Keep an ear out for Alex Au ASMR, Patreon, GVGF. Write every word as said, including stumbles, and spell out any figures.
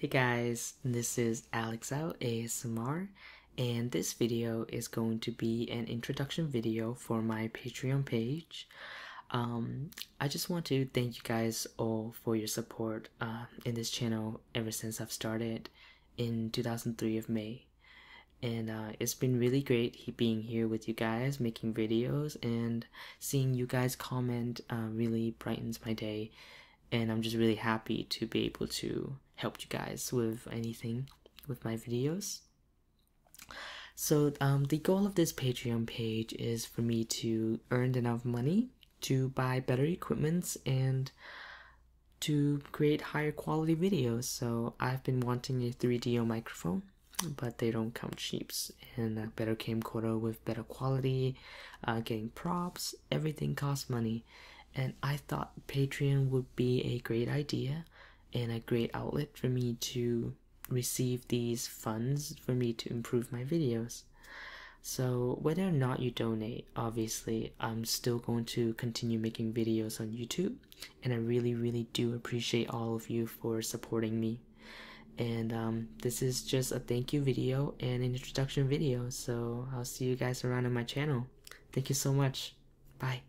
Hey guys, this is Alex Au A S M R, and this video is going to be an introduction video for my Patreon page. Um, I just want to thank you guys all for your support uh, in this channel ever since I've started in two thousand three of May. And uh, it's been really great being here with you guys, making videos, and seeing you guys comment uh, really brightens my day. And I'm just really happy to be able to help you guys with anything with my videos. So um, the goal of this Patreon page is for me to earn enough money to buy better equipments and to create higher quality videos. So I've been wanting a three D O microphone, but they don't come cheap, and a better camcorder with better quality, uh, getting props, everything costs money. And I thought Patreon would be a great idea and a great outlet for me to receive these funds for me to improve my videos. So whether or not you donate, obviously I'm still going to continue making videos on YouTube, and I really really do appreciate all of you for supporting me. And um, this is just a thank you video and an introduction video, so I'll see you guys around on my channel. Thank you so much. Bye.